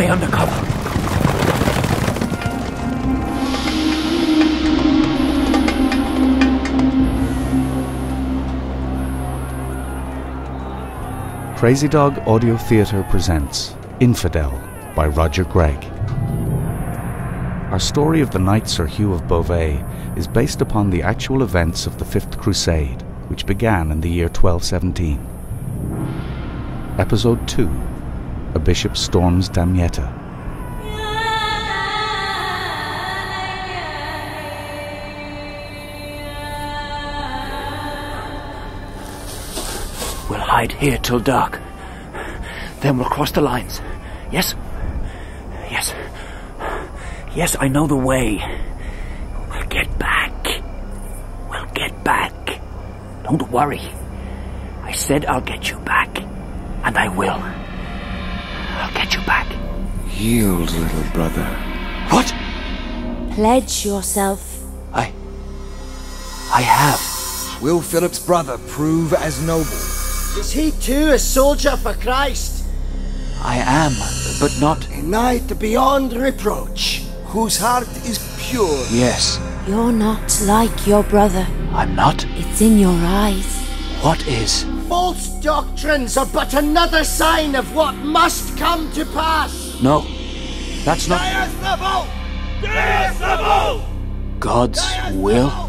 stay under cover. Crazy Dog Audio Theatre presents Infidel by Roger Gregg. Our story of the knight Sir Hugh of Beauvais is based upon the actual events of the Fifth Crusade, which began in the year 1217. Episode 2, A Bishop Storms Damietta. Hide here till dark. Then we'll cross the lines. Yes? Yes. Yes, I know the way. We'll get back. We'll get back. Don't worry. I said I'll get you back. And I will. I'll get you back. Yield, little brother. What? Pledge yourself. I have. Will Philip's brother prove as noble? Is he too a soldier for Christ? I am, but not... A knight beyond reproach, whose heart is pure. Yes. You're not like your brother. I'm not? It's in your eyes. What is? False doctrines are but another sign of what must come to pass. No, that's not... Deus le volt! Deus le volt! God's will?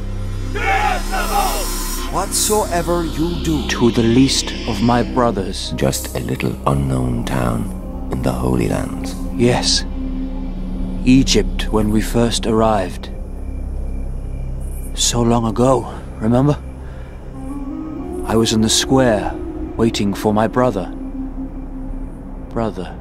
Deus le volt! Whatsoever you do to the least of my brothers. Just a little unknown town in the Holy Lands. Yes. Egypt when we first arrived. So long ago, remember? I was in the square waiting for my brother. Brother.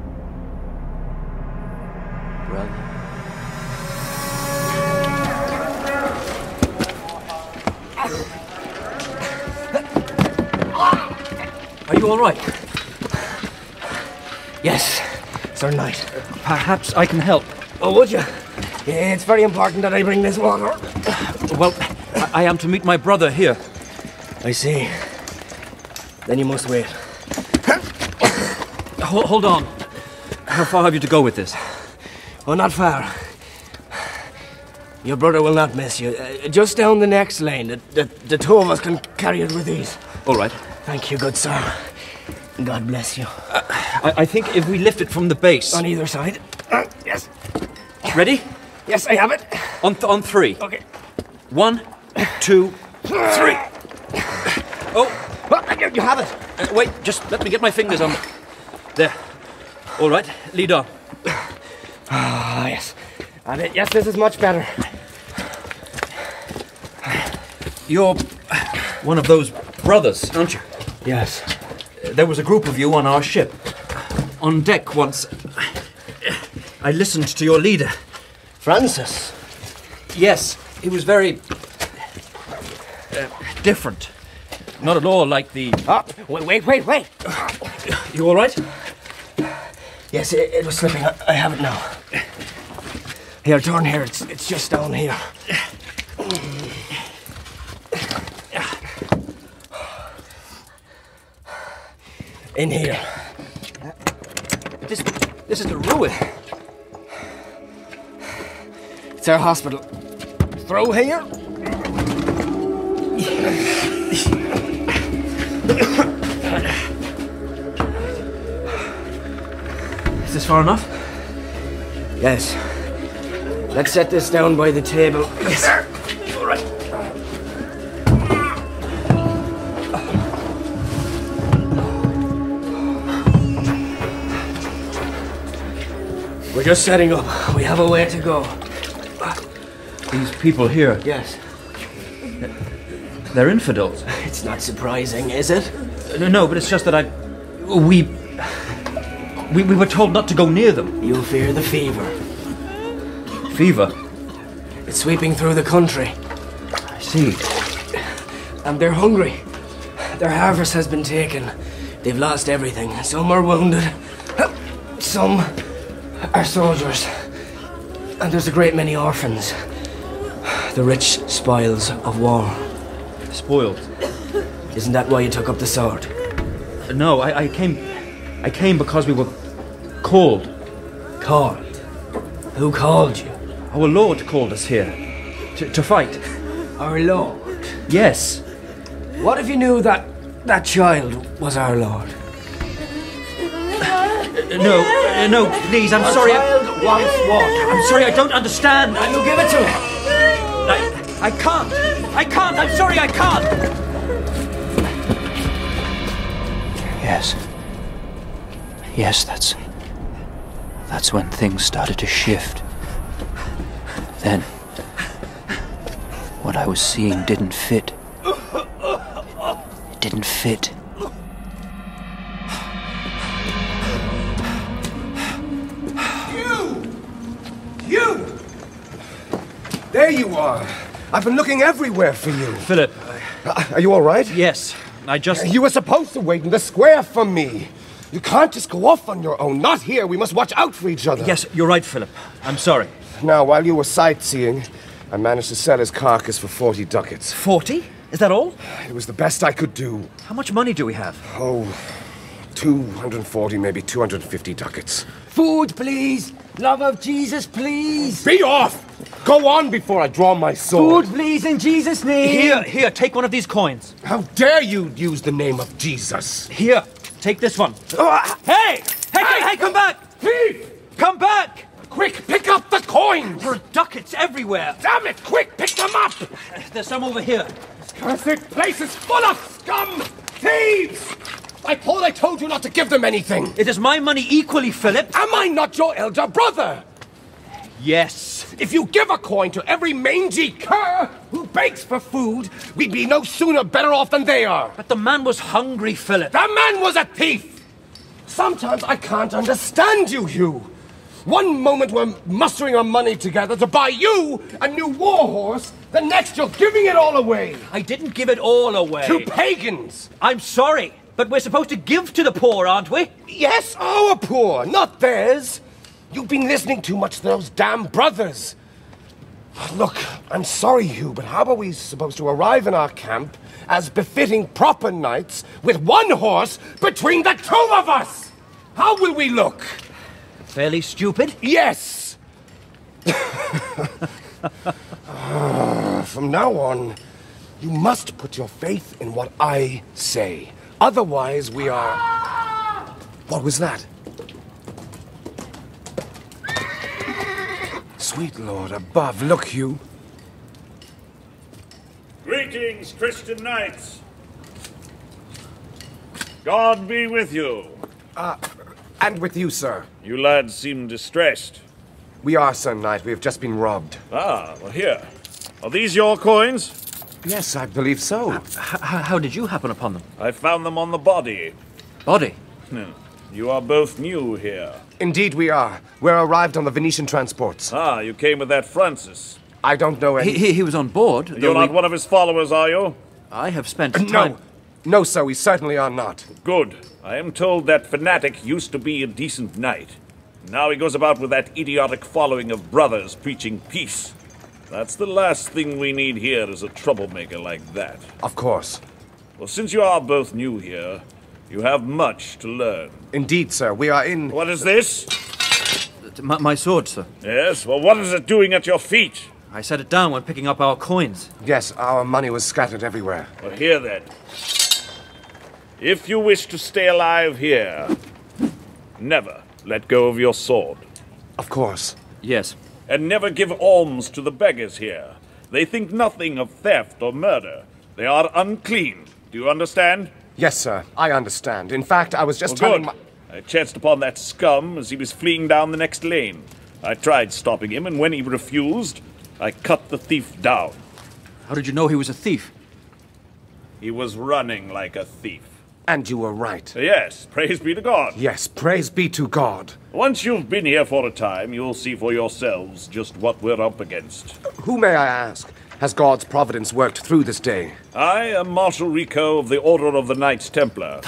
Are you all right? Yes, Sir Knight. Perhaps I can help. Oh, would you? Yeah, it's very important that I bring this water. Well, I am to meet my brother here. I see. Then you must wait. Hold on. How far have you to go with this? Oh, not far. Your brother will not miss you. Just down the next lane. The two of us can carry it with ease. All right. Thank you, good sir. God bless you. I think if we lift it from the base... On either side. Yes. Ready? Yes, I have it. On three. Okay. 1, 2, 3. Oh. Well, you have it. Wait, just let me get my fingers on. There. All right, lead on. Ah, yes. And yes, this is much better. You're one of those brothers, aren't you? Yes. There was a group of you on our ship. On deck once. I listened to your leader. Francis? Yes. He was very... different. Not at all like the... Oh, wait. You all right? Yes, it was slipping. I have it now. Here, turn here. It's just down here. In here. This is the ruin. It's our hospital. Through here. Is this far enough? Yes. Let's set this down by the table. Yes, sir. All right. We're just setting up. We have a way to go. These people here... Yes. They're infidels. It's not surprising, is it? No, but it's just that We were told not to go near them. You fear the fever. Fever? It's sweeping through the country. I see. And they're hungry. Their harvest has been taken. They've lost everything. Some are wounded. Some... Our soldiers, and there's a great many orphans. The rich spoils of war. Spoiled? Isn't that why you took up the sword? No, I came because we were called. Called? Who called you? Our Lord called us here. To fight. Our Lord? Yes. What if you knew that child was our Lord? No, please, I'm sorry. Child wants what? I'm sorry, I don't understand. And you give it to him. I can't, I'm sorry, I can't. Yes, that's when things started to shift. Then, what I was seeing didn't fit. It didn't fit. You! There you are. I've been looking everywhere for you. Philip. Are you all right? Yes, I just... You were supposed to wait in the square for me. You can't just go off on your own. Not here. We must watch out for each other. Yes, you're right, Philip. I'm sorry. Now, while you were sightseeing, I managed to sell his carcass for 40 ducats. 40? Is that all? It was the best I could do. How much money do we have? Oh, 240, maybe 250 ducats. Food, please! Love of Jesus, please! Be off! Go on before I draw my sword. Food, please, in Jesus' name. Here, take one of these coins. How dare you use the name of Jesus? Here, take this one. Hey, come back! Please! Come back! Quick, pick up the coins! There are ducats everywhere. Damn it, quick, pick them up! There's some over here. This cursed place is full of scum! Thieves! By Paul, I told you not to give them anything. It is my money equally, Philip. Am I not your elder brother? Yes. If you give a coin to every mangy cur who begs for food, we'd be no sooner better off than they are. But the man was hungry, Philip. The man was a thief. Sometimes I can't understand you, Hugh. One moment we're mustering our money together to buy you a new war horse, the next you're giving it all away. I didn't give it all away. To pagans. I'm sorry, but we're supposed to give to the poor, aren't we? Yes, our poor, not theirs. You've been listening too much to those damn brothers. Look, I'm sorry, Hugh, but how are we supposed to arrive in our camp as befitting proper knights with one horse between the two of us? How will we look? Fairly stupid? Yes! From now on, you must put your faith in what I say. Otherwise, we are... What was that? Sweet Lord above, look, Hugh. Greetings, Christian knights. God be with you. And with you, sir. You lads seem distressed. We are, Sir Knight. We have just been robbed. Ah, well, here. Are these your coins? Yes, I believe so. How did you happen upon them? I found them on the body. Body? No. You are both new here. Indeed we are. We're arrived on the Venetian transports. Ah, you came with that Francis. I don't know any... He was on board. You're not one of his followers, are you? I have spent time... No, sir, we certainly are not. Good. I am told that fanatic used to be a decent knight. Now he goes about with that idiotic following of brothers preaching peace. That's the last thing we need here is a troublemaker like that. Of course. Well, since you are both new here... You have much to learn. Indeed, sir. We are in... What is this? My sword, sir. Yes? Well, what is it doing at your feet? I set it down when picking up our coins. Yes, our money was scattered everywhere. Well, here then. If you wish to stay alive here, never let go of your sword. Of course. Yes. And never give alms to the beggars here. They think nothing of theft or murder. They are unclean. Do you understand? Yes, sir. I understand. In fact, I was just telling my... I chanced upon that scum as he was fleeing down the next lane. I tried stopping him, and when he refused, I cut the thief down. How did you know he was a thief? He was running like a thief. And you were right. Yes, praise be to God. Yes, praise be to God. Once you've been here for a time, you'll see for yourselves just what we're up against. Who, may I ask, has God's providence worked through this day? I am Marshal Rico of the Order of the Knights Templar.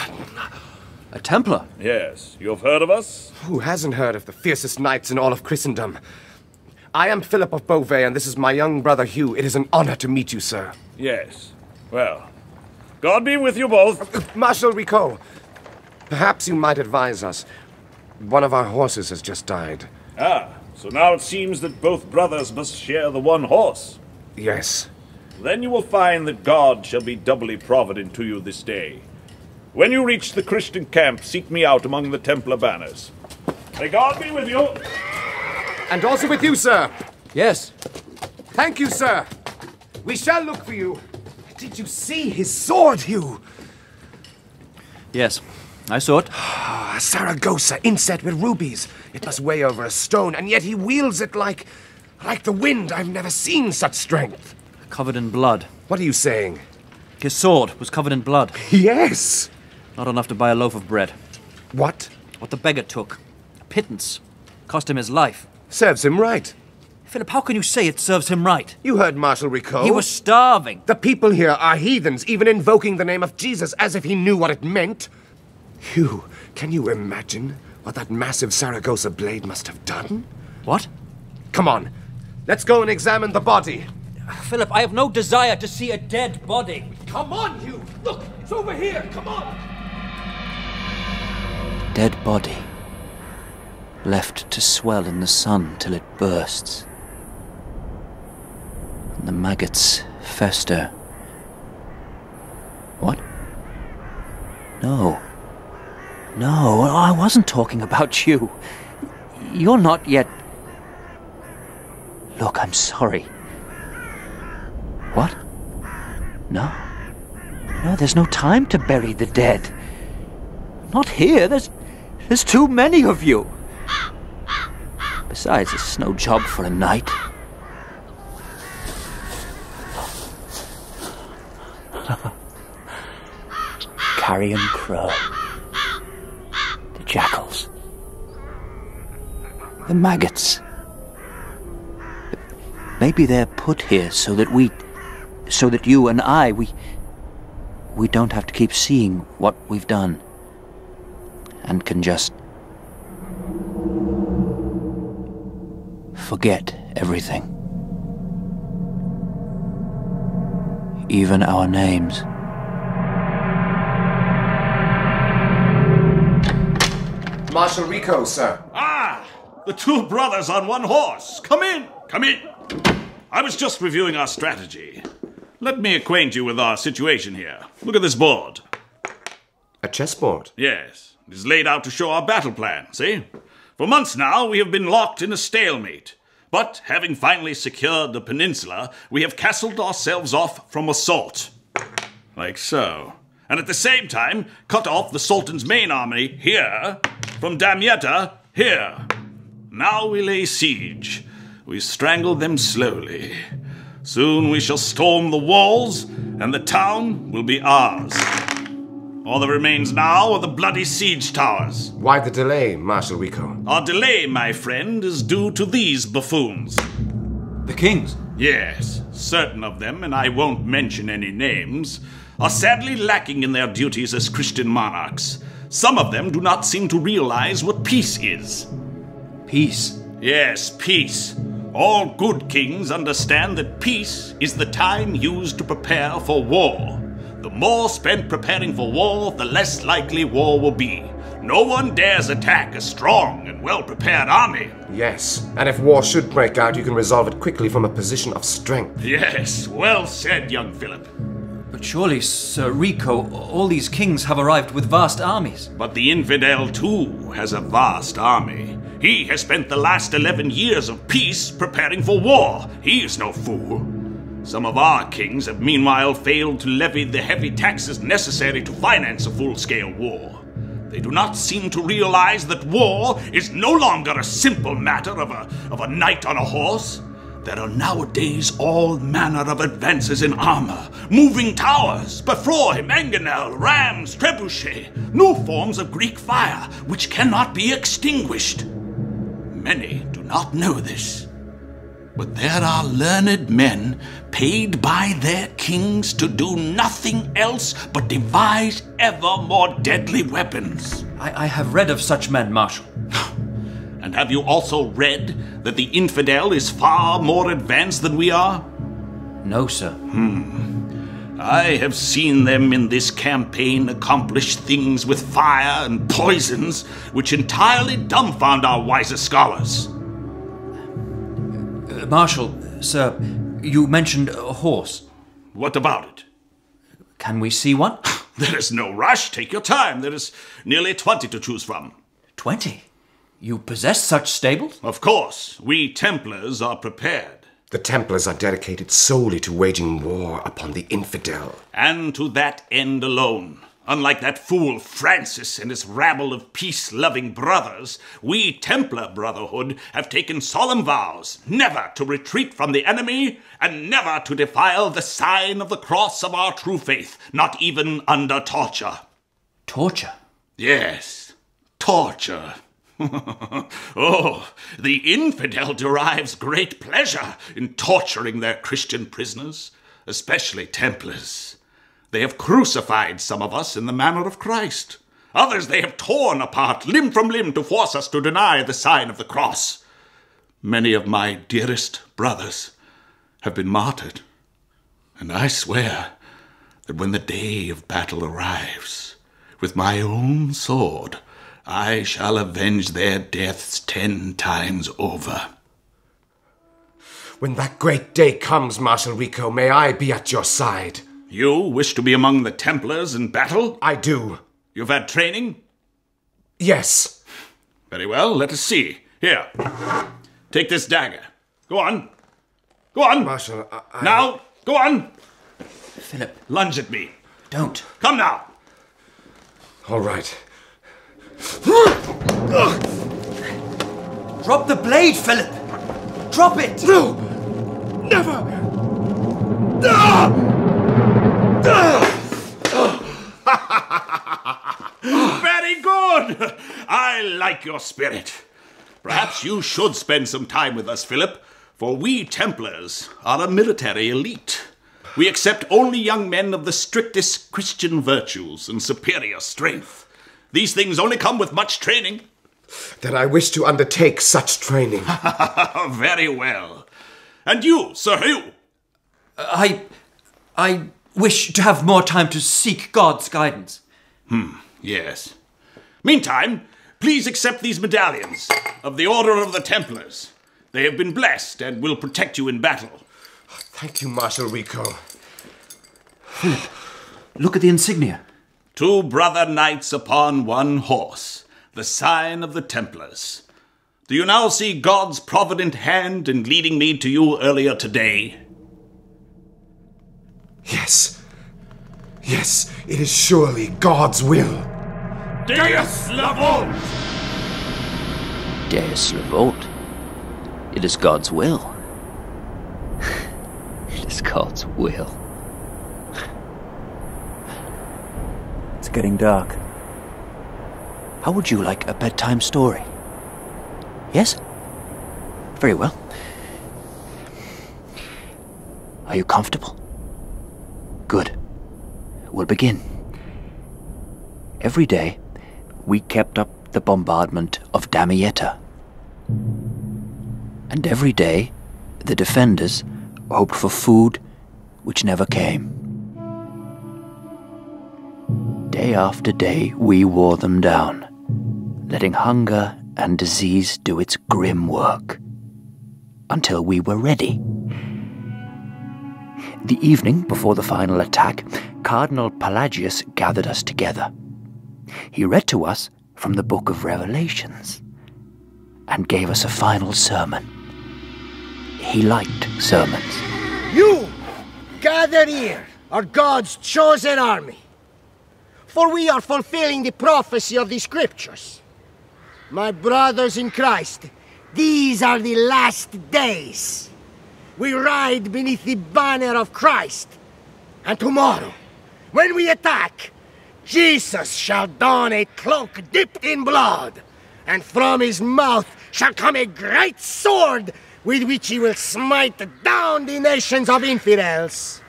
A Templar? Yes. You have heard of us? Who hasn't heard of the fiercest knights in all of Christendom? I am Philip of Beauvais, and this is my young brother Hugh. It is an honor to meet you, sir. Yes. Well, God be with you both. Marshal Rico, perhaps you might advise us. One of our horses has just died. Ah, so now it seems that both brothers must share the one horse. Yes. Then you will find that God shall be doubly provident to you this day. When you reach the Christian camp, seek me out among the Templar banners. May God be with you. And also with you, sir. Yes. Thank you, sir. We shall look for you. Did you see his sword, Hugh? Yes, I saw it. A Saragossa inset with rubies. It must weigh over a stone, and yet he wields it like the wind. I've never seen such strength. Covered in blood. What are you saying? His sword was covered in blood. Yes. Not enough to buy a loaf of bread. What? What the beggar took. A pittance. Cost him his life. Serves him right. Philip, how can you say it serves him right? You heard Marshal Rico. He was starving. The people here are heathens, even invoking the name of Jesus as if he knew what it meant. Hugh, can you imagine what that massive Saragossa blade must have done? What? Come on, let's go and examine the body. Philip, I have no desire to see a dead body. Come on, Hugh. Look, it's over here. Come on. Dead body. Left to swell in the sun till it bursts. The maggots fester. What? No. No, I wasn't talking about you. You're not yet... Look, I'm sorry. What? No. No, there's no time to bury the dead. Not here. There's too many of you. Besides, it's no job for a knight. Carrion crow. The jackals. The maggots. Maybe they're put here so that you and I, we don't have to keep seeing what we've done. And can just... forget everything. Even our names. Marshal Rico, sir. Ah! The two brothers on one horse. Come in! Come in! I was just reviewing our strategy. Let me acquaint you with our situation here. Look at this board. A chessboard? Yes. It is laid out to show our battle plan, see? For months now, we have been locked in a stalemate. But, having finally secured the peninsula, we have castled ourselves off from assault. Like so. And at the same time, cut off the Sultan's main army here, from Damietta here. Now we lay siege. We strangle them slowly. Soon we shall storm the walls, and the town will be ours. All that remains now are the bloody siege towers. Why the delay, Marshal Rico? Our delay, my friend, is due to these buffoons. The kings? Yes, certain of them, and I won't mention any names, are sadly lacking in their duties as Christian monarchs. Some of them do not seem to realize what peace is. Peace? Yes, peace. All good kings understand that peace is the time used to prepare for war. The more spent preparing for war, the less likely war will be. No one dares attack a strong and well-prepared army. Yes, and if war should break out, you can resolve it quickly from a position of strength. Yes, well said, young Philip. But surely, Sir Rico, all these kings have arrived with vast armies. But the infidel, too, has a vast army. He has spent the last 11 years of peace preparing for war. He is no fool. Some of our kings have meanwhile failed to levy the heavy taxes necessary to finance a full-scale war. They do not seem to realize that war is no longer a simple matter of a knight on a horse. There are nowadays all manner of advances in armor, moving towers, beffroi, manganel, rams, trebuchet, new forms of Greek fire, which cannot be extinguished. Many do not know this. But there are learned men paid by their kings to do nothing else but devise ever more deadly weapons. I have read of such men, Marshal. And have you also read that the infidel is far more advanced than we are? No, sir. I have seen them in this campaign accomplish things with fire and poisons which entirely dumbfound our wisest scholars. Marshal, sir, you mentioned a horse. What about it? Can we see one? There is no rush. Take your time. There is nearly 20 to choose from. 20? You possess such stables? Of course. We Templars are prepared. The Templars are dedicated solely to waging war upon the infidel. And to that end alone. Unlike that fool Francis and his rabble of peace-loving brothers, we Templar Brotherhood have taken solemn vows never to retreat from the enemy and never to defile the sign of the cross of our true faith, not even under torture. Torture? Yes, torture. Oh, the infidel derives great pleasure in torturing their Christian prisoners, especially Templars. They have crucified some of us in the manner of Christ. Others they have torn apart, limb from limb, to force us to deny the sign of the cross. Many of my dearest brothers have been martyred, and I swear that when the day of battle arrives, with my own sword, I shall avenge their deaths 10 times over. When that great day comes, Marshal Rico, may I be at your side. You wish to be among the Templars in battle? I do. You've had training? Yes. Very well, let us see. Here, take this dagger. Go on. Go on. Marshal, I... Now, go on. Philip. Lunge at me. Don't. Come now. All right. Drop the blade, Philip. Drop it. No. Never. Ah! Very good! I like your spirit. Perhaps you should spend some time with us, Philip, for we Templars are a military elite. We accept only young men of the strictest Christian virtues and superior strength. These things only come with much training. Then I wish to undertake such training. Very well. And you, Sir Hugh? I wish to have more time to seek God's guidance. Yes. Meantime, please accept these medallions of the Order of the Templars. They have been blessed and will protect you in battle. Oh, thank you, Marshal Rico. Philip, look at the insignia. 2 brother knights upon 1 horse, the sign of the Templars. Do you now see God's provident hand in leading me to you earlier today? Yes. Yes, it is surely God's will. Deus le volt! Deus le volt. It is God's will. It is God's will. It's getting dark. How would you like a bedtime story? Yes? Very well. Are you comfortable? Good. We'll begin. Every day, we kept up the bombardment of Damietta. And every day, the defenders hoped for food which never came. Day after day, we wore them down, letting hunger and disease do its grim work, until we were ready. The evening before the final attack, Cardinal Pelagius gathered us together. He read to us from the Book of Revelations and gave us a final sermon. He liked sermons. You, gathered here, are God's chosen army, for we are fulfilling the prophecy of the Scriptures. My brothers in Christ, these are the last days. We ride beneath the banner of Christ. And tomorrow, when we attack, Jesus shall don a cloak dipped in blood, and from his mouth shall come a great sword with which he will smite down the nations of infidels.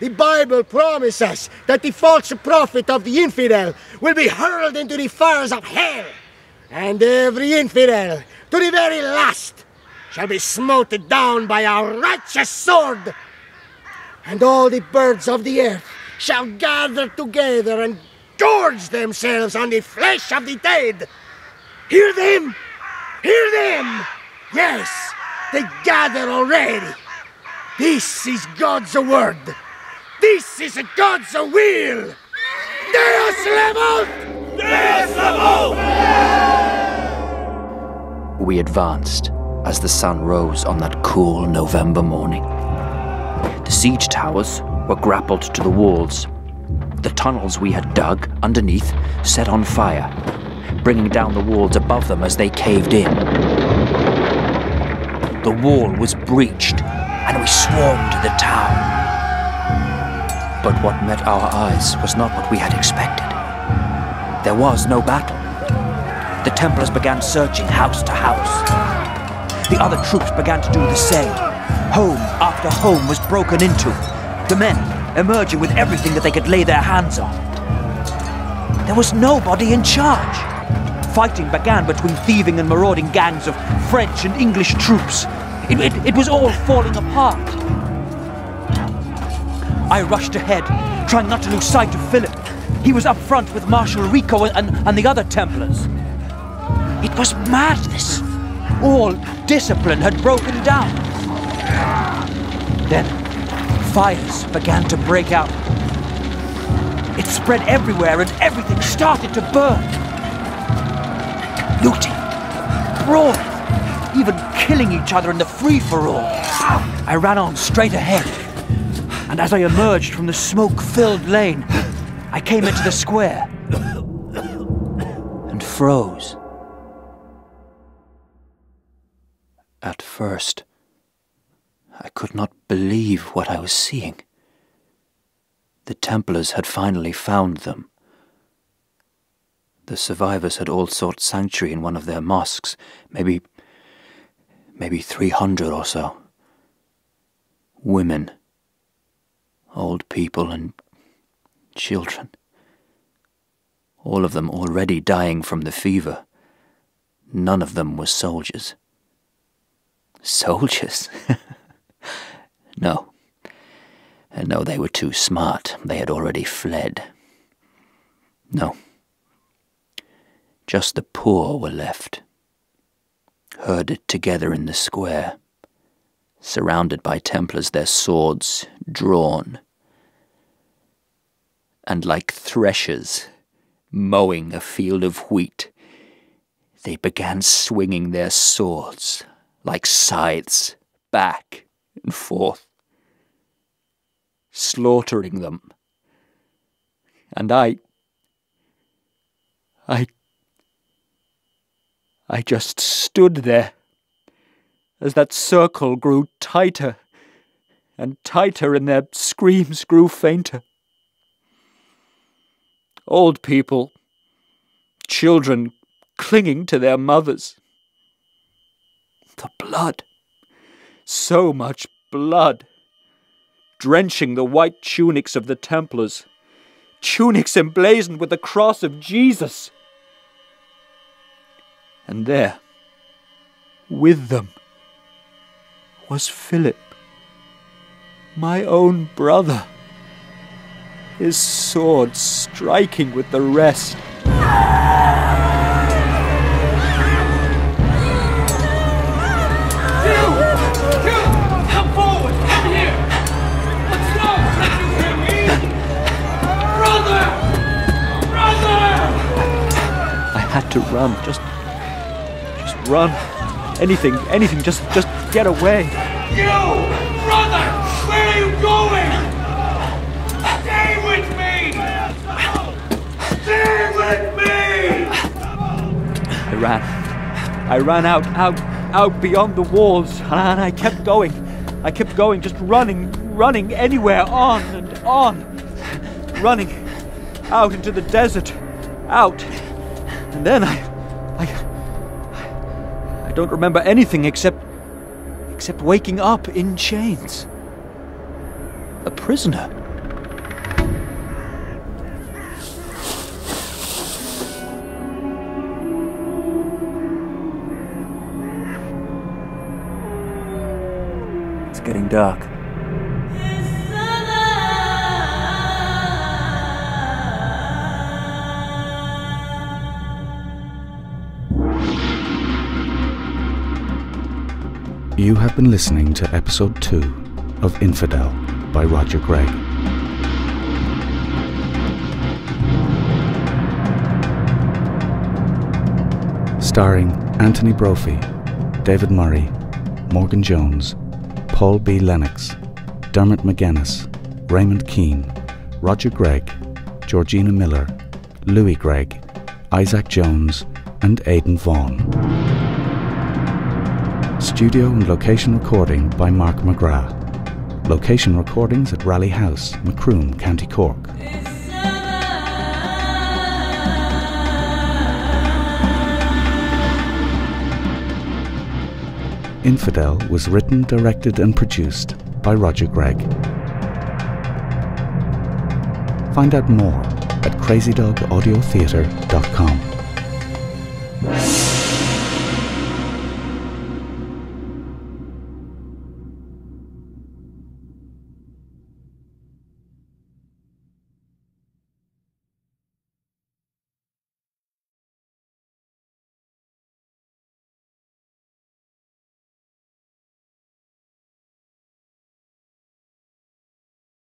The Bible promises that the false prophet of the infidel will be hurled into the fires of hell, and every infidel, to the very last, shall be smote down by our righteous sword. And all the birds of the earth shall gather together and gorge themselves on the flesh of the dead. Hear them! Hear them! Yes, They gather already. This is God's word. This is God's will. Deus le volt! Deus le volt! We advanced as the sun rose on that cool November morning. The siege towers were grappled to the walls. The tunnels we had dug underneath set on fire, bringing down the walls above them as they caved in. The wall was breached, and we swarmed the town. But what met our eyes was not what we had expected. There was no battle. The Templars began searching house to house. The other troops began to do the same. Home after home was broken into. The men emerging with everything that they could lay their hands on. There was nobody in charge. Fighting began between thieving and marauding gangs of French and English troops. It was all falling apart. I rushed ahead, trying not to lose sight of Philip. He was up front with Marshal Rico and the other Templars. It was madness. All discipline had broken down. Then, fires began to break out. It spread everywhere and everything started to burn. Looting, brawling, even killing each other in the free-for-all. I ran on straight ahead, and as I emerged from the smoke-filled lane, I came into the square and froze. At first, I could not believe what I was seeing. The Templars had finally found them. The survivors had all sought sanctuary in one of their mosques, maybe 300 or so. Women, old people and children. All of them already dying from the fever. None of them were soldiers. Soldiers? No. No, they were too smart. They had already fled. No. Just the poor were left, herded together in the square, surrounded by Templars, their swords drawn, and like threshers mowing a field of wheat, they began swinging their swords like scythes back and forth, slaughtering them. And I just stood there, as that circle grew tighter and tighter and their screams grew fainter. Old people, children clinging to their mothers. The blood, so much blood, drenching the white tunics of the Templars, tunics emblazoned with the cross of Jesus. And there, with them, was Philip, my own brother, his sword striking with the rest. Had to run, just run. Anything, just get away. You, brother, where are you going? Stay with me! Stay with me! I ran out beyond the walls, and I kept going, just running anywhere, on and on. Running out into the desert, out. And then I don't remember anything except waking up in chains. A prisoner. It's getting dark. You have been listening to Episode 2 of Infidel by Roger Gregg. Starring Anthony Brophy, David Murray, Morgan Jones, Paul B. Lennox, Dermot McGinnis, Raymond Keane, Roger Gregg, Georgina Miller, Louis Gregg, Isaac Jones, and Aidan Vaughan. Studio and location recording by Mark McGrath. Location recordings at Rally House, Macroom, County Cork. Infidel was written, directed and produced by Roger Gregg. Find out more at crazydogaudiotheatre.com.